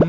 Hey,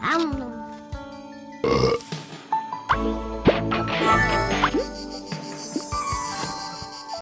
hey.